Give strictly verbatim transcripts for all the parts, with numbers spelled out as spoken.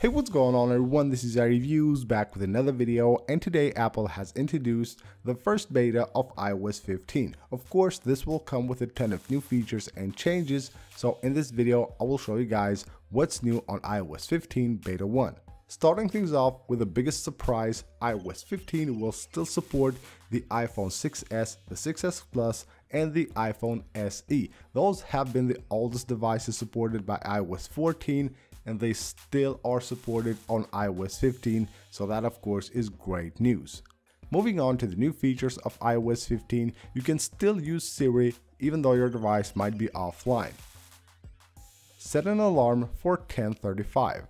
Hey, what's going on everyone, this is iReviews back with another video, and today Apple has introduced the first beta of i O S fifteen. Of course, this will come with a ton of new features and changes, so in this video I will show you guys what's new on i O S fifteen beta one. Starting things off with the biggest surprise, i O S fifteen will still support the iPhone six S, the six S Plus, and the iPhone S E. Those have been the oldest devices supported by i O S fourteen, and they still are supported on i O S fifteen, so that of course is great news. Moving on to the new features of i O S fifteen, you can still use Siri even though your device might be offline. Set an alarm for ten thirty-five.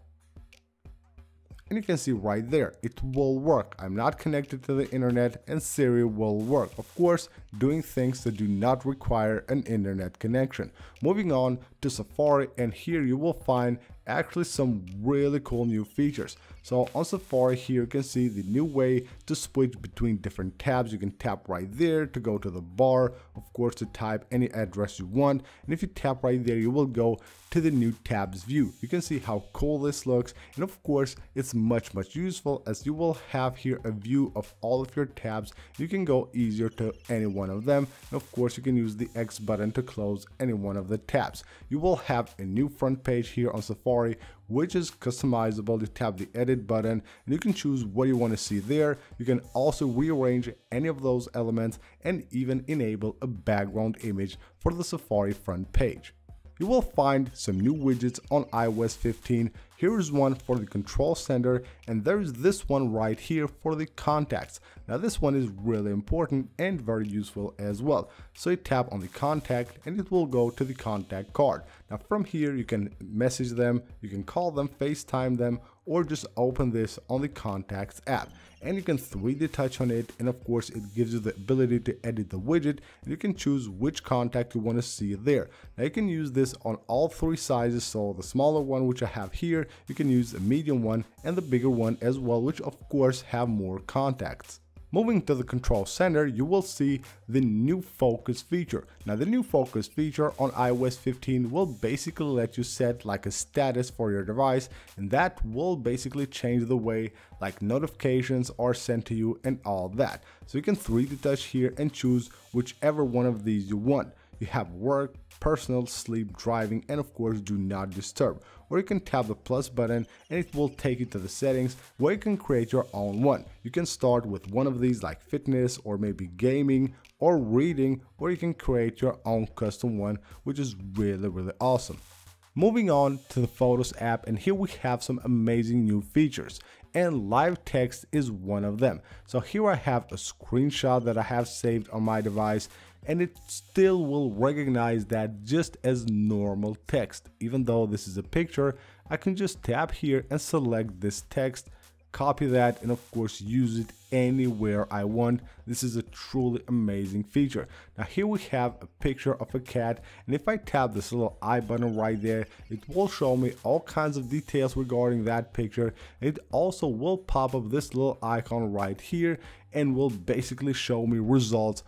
And you can see right there, it will work. I'm not connected to the internet and Siri will work. Of course, doing things that do not require an internet connection. Moving on to Safari, and here you will find actually some really cool new features. So on Safari here you can see the new way to switch between different tabs. You can tap right there to go to the bar, of course to type any address you want, and if you tap right there you will go to the new tabs view. You can see how cool this looks, and of course it's much much useful as you will have here a view of all of your tabs. You can go easier to any one of them, and of course you can use the X button to close any one of the tabs. You will have a new front page here on Safari, which is customizable. You tap the edit button and you can choose what you want to see there. You can also rearrange any of those elements and even enable a background image for the Safari front page. You will find some new widgets on i O S fifteen. Here is one for the control center, and there is this one right here for the contacts. Now this one is really important and very useful as well. So you tap on the contact and it will go to the contact card. Now from here you can message them, you can call them, FaceTime them, or just open this on the contacts app. And you can three D touch on it, and of course it gives you the ability to edit the widget, and you can choose which contact you want to see there. Now you can use this on all three sizes, so the smaller one which I have here, you can use the medium one and the bigger one as well, which of course have more contacts. Moving to the control center, you will see the new focus feature. Now the new focus feature on i O S fifteen will basically let you set like a status for your device, and that will basically change the way like notifications are sent to you and all that. So you can three D touch here and choose whichever one of these you want. You have work, personal, sleep, driving, and of course do not disturb. Or you can tap the plus button and it will take you to the settings where you can create your own one. You can start with one of these like fitness or maybe gaming or reading, or you can create your own custom one, which is really really awesome. Moving on to the Photos app, and here we have some amazing new features, and live text is one of them. So here I have a screenshot that I have saved on my device, and it still will recognize that just as normal text. Even though this is a picture, I can just tap here and select this text, copy that, and of course use it anywhere I want. This is a truly amazing feature. Now here we have a picture of a cat, and if I tap this little eye button right there, it will show me all kinds of details regarding that picture. It also will pop up this little icon right here and will basically show me results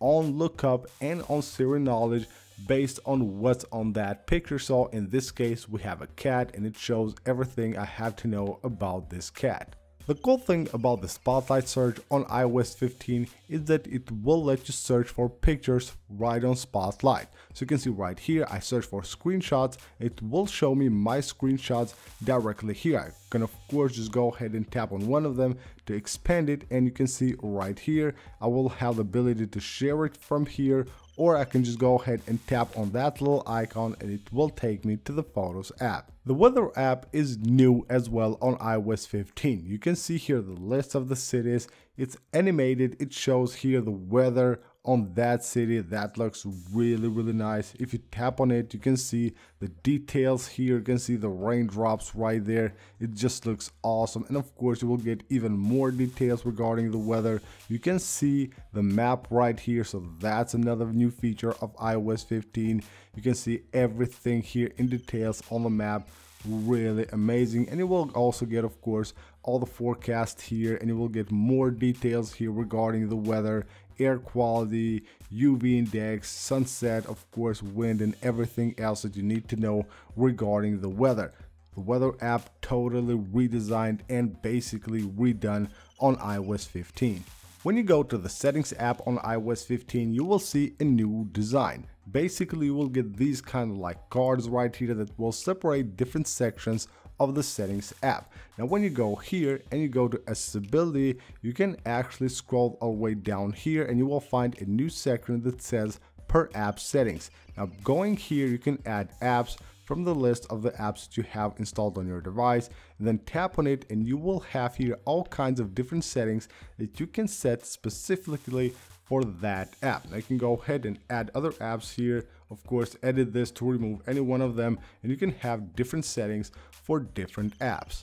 on lookup and on Siri knowledge based on what's on that picture. So in this case we have a cat, and it shows everything I have to know about this cat. The cool thing about the Spotlight search on i O S fifteen is that it will let you search for pictures right on Spotlight. So you can see right here, I search for screenshots, it will show me my screenshots directly here. I can of course just go ahead and tap on one of them to expand it, and you can see right here, I will have the ability to share it from here, or I can just go ahead and tap on that little icon and it will take me to the Photos app. The Weather app is new as well on i O S fifteen. You can see here the list of the cities. It's animated, it shows here the weather on that city. That looks really really nice. If you tap on it, you can see the details here, you can see the raindrops right there. It just looks awesome, and of course you will get even more details regarding the weather. You can see the map right here, so that's another new feature of i O S fifteen. You can see everything here in details on the map. Really amazing. And you will also get of course all the forecast here, and you will get more details here regarding the weather, air quality, U V index, sunset, of course wind, and everything else that you need to know regarding the weather. The weather app totally redesigned and basically redone on i O S fifteen. When you go to the settings app on i O S fifteen, you will see a new design. Basically, you will get these kind of like cards right here that will separate different sections of the settings app. Now, when you go here and you go to accessibility, you can actually scroll all the way down here and you will find a new section that says per app settings. Now, going here, you can add apps from the list of the apps that you have installed on your device, and then tap on it and you will have here all kinds of different settings that you can set specifically for that app. Now you can go ahead and add other apps here, of course edit this to remove any one of them, and you can have different settings for different apps.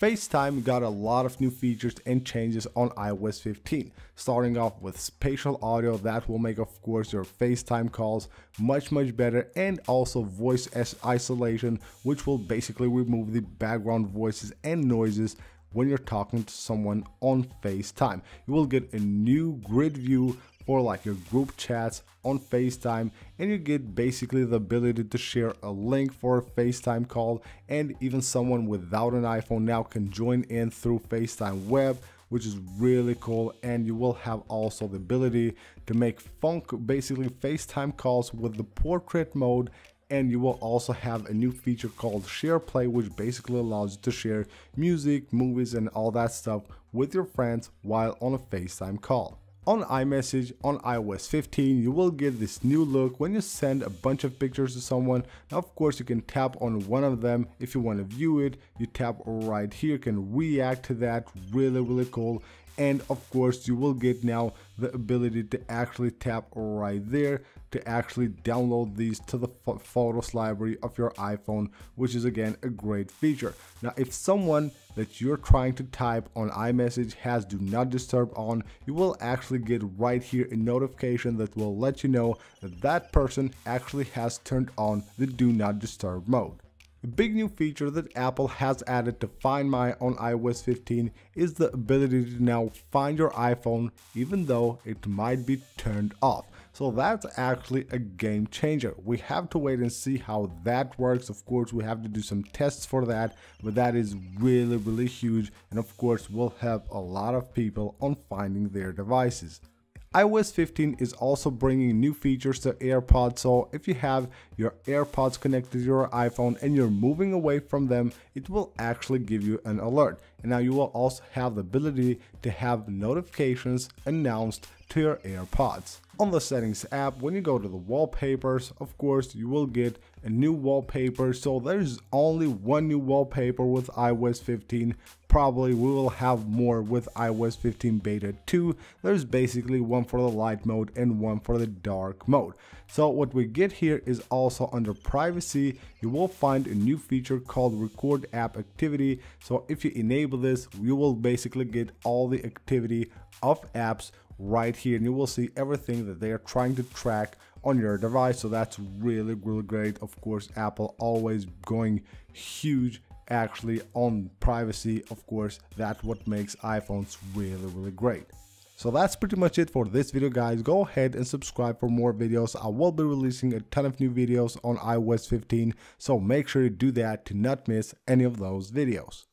FaceTime got a lot of new features and changes on i O S fifteen, starting off with spatial audio that will make of course your FaceTime calls much much better, and also voice isolation, which will basically remove the background voices and noises when you're talking to someone on FaceTime. You will get a new grid view for like your group chats on FaceTime, and you get basically the ability to share a link for a FaceTime call, and even someone without an iPhone now can join in through FaceTime web, which is really cool. And you will have also the ability to make phone, basically FaceTime calls with the portrait mode, and you will also have a new feature called SharePlay, which basically allows you to share music, movies, and all that stuff with your friends while on a FaceTime call. On iMessage on i O S fifteen, you will get this new look when you send a bunch of pictures to someone. Now, of course, you can tap on one of them if you want to view it. You tap right here, can react to that. Really, really cool. And of course, you will get now the ability to actually tap right there to actually download these to the photos library of your iPhone, which is again a great feature. Now, if someone that you're trying to type on iMessage has Do Not Disturb on, you will actually get right here a notification that will let you know that that person actually has turned on the Do Not Disturb mode. A big new feature that Apple has added to Find My on i O S fifteen is the ability to now find your iPhone even though it might be turned off. So that's actually a game changer. We have to wait and see how that works. Of course, we have to do some tests for that, but that is really, really huge. And of course, we'll help a lot of people on finding their devices. i O S fifteen is also bringing new features to AirPods, so if you have your AirPods connected to your iPhone and you're moving away from them, it will actually give you an alert. And now you will also have the ability to have notifications announced to your AirPods. On the settings app, when you go to the wallpapers, of course, you will get a new wallpaper. So there's only one new wallpaper with i O S fifteen. Probably we will have more with i O S fifteen beta two. There's basically one for the light mode and one for the dark mode. So what we get here is also under privacy, you will find a new feature called record app activity. So if you enable this, you will basically get all the activity of apps right here, and you will see everything that they are trying to track on your device. So that's really, really great. Of course, Apple always going huge actually on privacy. Of course, that's what makes iPhones really, really great. So that's pretty much it for this video, guys. Go ahead and subscribe for more videos. I will be releasing a ton of new videos on i O S fifteen, so make sure you do that to not miss any of those videos.